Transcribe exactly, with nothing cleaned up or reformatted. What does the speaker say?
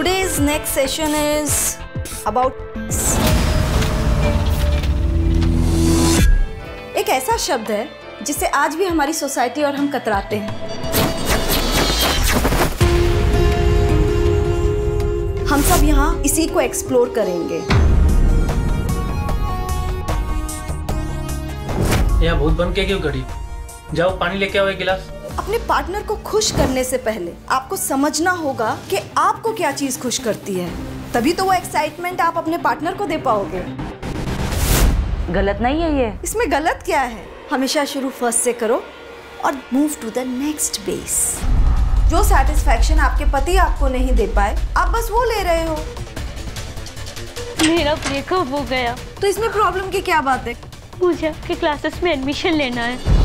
Today's next session is about एक ऐसा शब्द है जिसे आज भी हमारी सोसाइटी और हम कतराते हैं। हम सब यहाँ इसी को एक्सप्लोर करेंगे। यहाँ भूत बन के क्यों खड़ी? जाओ पानी लेके आओ एक गिलास। अपने पार्टनर को खुश करने से पहले आपको समझना होगा कि आपको क्या चीज खुश करती है, तभी तो वो एक्साइटमेंट आप अपने पार्टनर को दे पाओगे। गलत नहीं है ये। इसमें गलत क्या है? हमेशा शुरू फर्स्ट से करो और move to the next base. जो सेटिस्फैक्शन आपके पति आपको नहीं दे पाए, आप बस वो ले रहे हो। मेरा ब्रेकअप हो गया तो इसमें प्रॉब्लम की क्या बात है? मुझे आपके क्लासेस में एडमिशन लेना है।